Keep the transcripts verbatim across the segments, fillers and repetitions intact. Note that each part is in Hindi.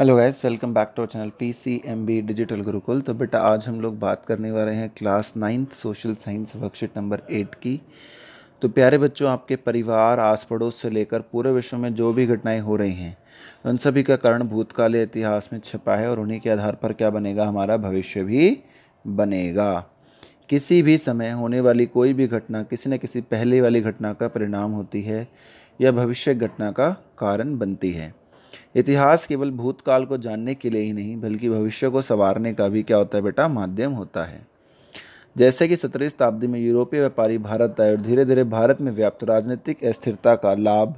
Hello guys, welcome back to our channel PCMB digital Gurukul. तो बेटा आज हम लोग बात करने वाले हैं class ninth social science worksheet number eight की। तो प्यारे बच्चों, आपके परिवार, आस पड़ोस से लेकर पूरे विश्व में जो भी घटनाएं हो रही हैं उन सभी का कारण भूतकालीय इतिहास में छिपा है और उन्हीं के आधार पर क्या बनेगा, हमारा भविष्य भी बनेगा। किसी भी समय होने वाली कोई भी घटना किसी न किसी पहले वाली घटना का परिणाम होती है या भविष्य घटना का कारण बनती है। इतिहास केवल भूतकाल को जानने के लिए ही नहीं बल्कि भविष्य को संवारने का भी क्या होता है बेटा, माध्यम होता है। जैसे कि सत्रहवीं शताब्दी में यूरोपीय व्यापारी भारत आए और धीरे धीरे भारत में व्याप्त राजनीतिक अस्थिरता का लाभ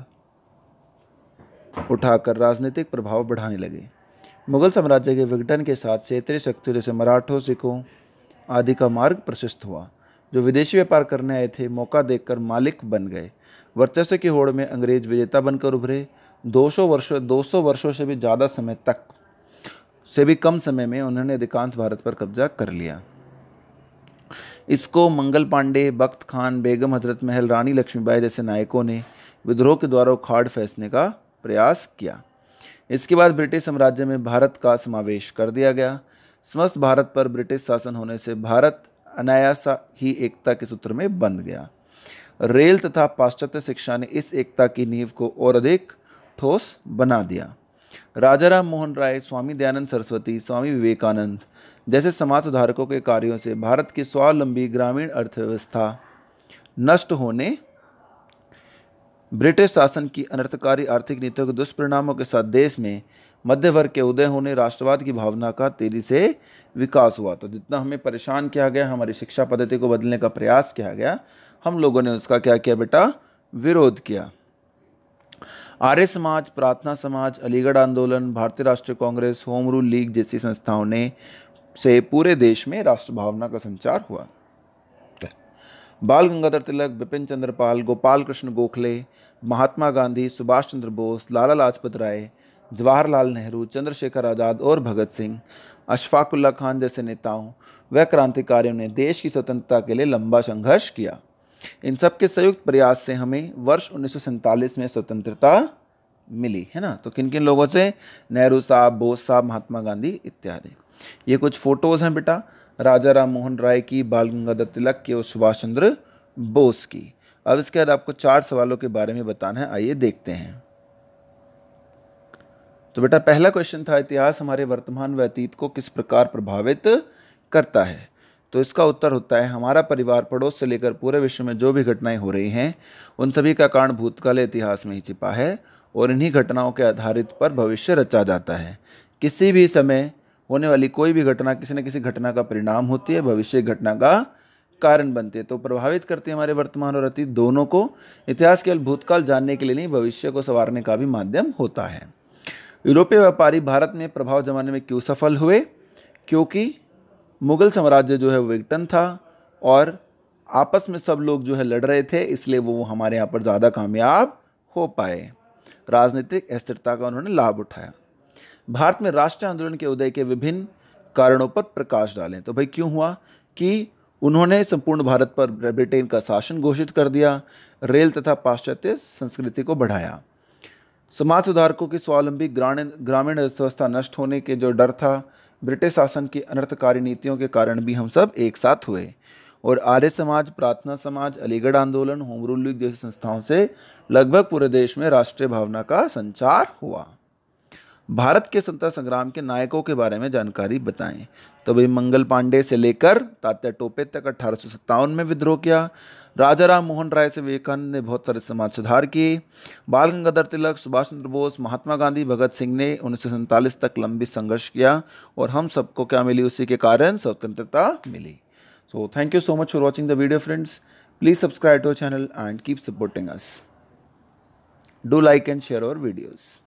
उठाकर राजनीतिक प्रभाव बढ़ाने लगे। मुगल साम्राज्य के विघटन के साथ क्षेत्रीय शक्तियों जैसे मराठों, सिखों आदि का मार्ग प्रशस्त हुआ। जो विदेशी व्यापार करने आए थे मौका देखकर मालिक बन गए। वर्चस्व की होड़ में अंग्रेज विजेता बनकर उभरे। दो सौ वर्षों दो सौ वर्षों से भी ज़्यादा समय तक से भी कम समय में उन्होंने अधिकांश भारत पर कब्जा कर लिया। इसको मंगल पांडे, बख्त खान, बेगम हजरत महल, रानी लक्ष्मीबाई जैसे नायकों ने विद्रोह के द्वारा उखाड़ फेंकने का प्रयास किया। इसके बाद ब्रिटिश साम्राज्य में भारत का समावेश कर दिया गया। समस्त भारत पर ब्रिटिश शासन होने से भारत अनायासा ही एकता के सूत्र में बंध गया। रेल तथा पाश्चात्य शिक्षा ने इस एकता की नींव को और अधिक ठोस बना दिया। राजा राम मोहन राय, स्वामी दयानंद सरस्वती, स्वामी विवेकानंद जैसे समाज सुधारकों के कार्यों से भारत की स्वावलंबी ग्रामीण अर्थव्यवस्था नष्ट होने, ब्रिटिश शासन की अनर्थकारी आर्थिक नीतियों के दुष्परिणामों के साथ देश में मध्य वर्ग के उदय होने, राष्ट्रवाद की भावना का तेजी से विकास हुआ। तो जितना हमें परेशान किया गया, हमारी शिक्षा पद्धति को बदलने का प्रयास किया गया, हम लोगों ने उसका क्या किया बेटा, विरोध किया। आर्य समाज, प्रार्थना समाज, अलीगढ़ आंदोलन, भारतीय राष्ट्रीय कांग्रेस, होम रूल लीग जैसी संस्थाओं ने से पूरे देश में राष्ट्रभावना का संचार हुआ। बाल गंगाधर तिलक, बिपिन चंद्र पाल, गोपाल कृष्ण गोखले, महात्मा गांधी, सुभाष चंद्र बोस, लाला लाजपत राय, जवाहरलाल नेहरू, चंद्रशेखर आज़ाद और भगत सिंह, अशफाकुल्ला खान जैसे नेताओं व क्रांतिकारियों ने देश की स्वतंत्रता के लिए लंबा संघर्ष किया। इन सब के संयुक्त प्रयास से हमें वर्ष उन्नीस सौ सैंतालीस में स्वतंत्रता मिली है ना। तो किन किन लोगों से, नेहरू साहब, बोस साहब, महात्मा गांधी इत्यादि। ये कुछ फोटोज़ हैं बेटा, राजा राम मोहन राय की, बाल गंगाधर तिलक की और सुभाष चंद्र बोस की। अब इसके बाद आपको चार सवालों के बारे में बताना है, आइए देखते हैं। तो बेटा पहला क्वेश्चन था, इतिहास हमारे वर्तमान व अतीत को किस प्रकार प्रभावित करता है। तो इसका उत्तर होता है, हमारा परिवार, पड़ोस से लेकर पूरे विश्व में जो भी घटनाएं हो रही हैं उन सभी का कारण भूतकालीय इतिहास में ही छिपा है और इन्हीं घटनाओं के आधारित पर भविष्य रचा जाता है। किसी भी समय होने वाली कोई भी घटना किसी न किसी घटना का परिणाम होती है, भविष्य घटना का कारण बनती है। तो प्रभावित करती है हमारे वर्तमान और अतीत दोनों को। इतिहास केवल भूतकाल जानने के लिए नहीं, भविष्य को संवारने का भी माध्यम होता है। यूरोपीय व्यापारी भारत में प्रभाव जमाने में क्यों सफल हुए, क्योंकि मुगल साम्राज्य जो है वो विघटन था और आपस में सब लोग जो है लड़ रहे थे, इसलिए वो हमारे यहाँ पर ज़्यादा कामयाब हो पाए। राजनीतिक स्थिरता का उन्होंने लाभ उठाया। भारत में राष्ट्रीय आंदोलन के उदय के विभिन्न कारणों पर प्रकाश डालें। तो भाई क्यों हुआ कि उन्होंने संपूर्ण भारत पर ब्रिटेन का शासन घोषित कर दिया। रेल तथा पाश्चात्य संस्कृति को बढ़ाया। समाज सुधारकों की स्वावलंबी ग्रामीण ग्रामीण अर्थव्यवस्था नष्ट होने के जो डर था, ब्रिटिश शासन की अनर्थकारी नीतियों के कारण भी हम सब एक साथ हुए। और आर्य समाज, प्रार्थना समाज, अलीगढ़ आंदोलन, होम रूल लीग जैसी संस्थाओं से लगभग पूरे देश में राष्ट्रीय भावना का संचार हुआ। भारत के स्वतंत्रता संग्राम के नायकों के बारे में जानकारी बताएं। तो भाई मंगल पांडे से लेकर तात्या टोपे तक अठारह सौ सत्तावन में विद्रोह किया। राजा राम मोहन राय से विवेकानंद ने बहुत सारे समाज सुधार किए। बाल गंगाधर तिलक, सुभाष चंद्र बोस, महात्मा गांधी, भगत सिंह ने उन्नीस सौ सैंतालीस तक लंबी संघर्ष किया और हम सबको क्या मिली, उसी के कारण स्वतंत्रता मिली। So thank you so much for watching the video friends. Please subscribe to our channel and keep supporting us. Do like and share our videos.